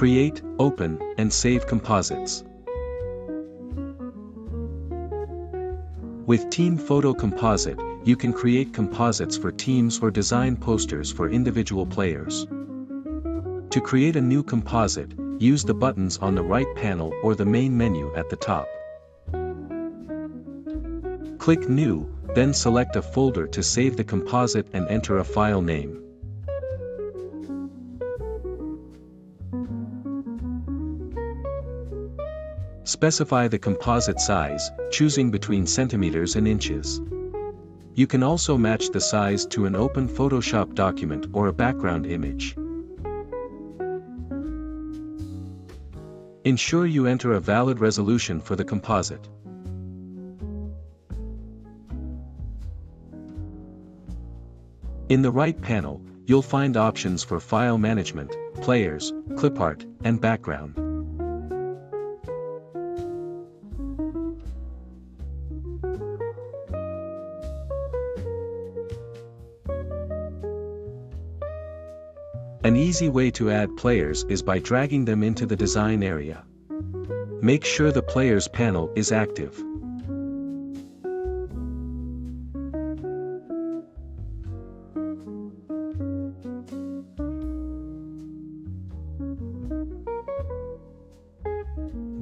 Create, open, and save composites. With Team Photo Composite, you can create composites for teams or design posters for individual players. To create a new composite, use the buttons on the right panel or the main menu at the top. Click New, then select a folder to save the composite and enter a file name. Specify the composite size, choosing between centimeters and inches. You can also match the size to an open Photoshop document or a background image. Ensure you enter a valid resolution for the composite. In the right panel, you'll find options for file management, players, clipart, and background. An easy way to add players is by dragging them into the design area. Make sure the players panel is active.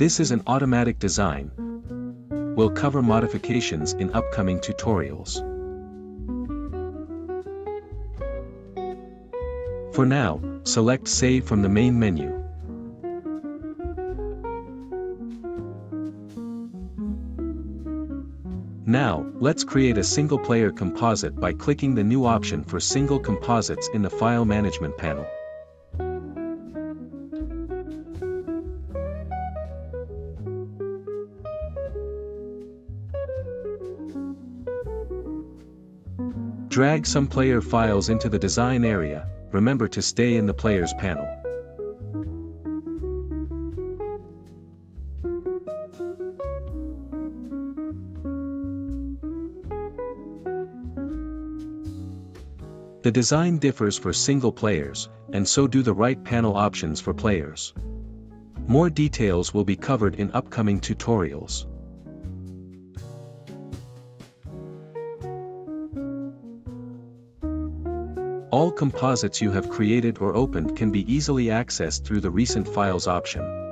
This is an automatic design. We'll cover modifications in upcoming tutorials. For now, select Save from the main menu. Now, let's create a single-player composite by clicking the new option for single composites in the File Management panel. Drag some player files into the design area. Remember to stay in the Players panel. The design differs for single players, and so do the right panel options for players. More details will be covered in upcoming tutorials. All composites you have created or opened can be easily accessed through the Recent Files option.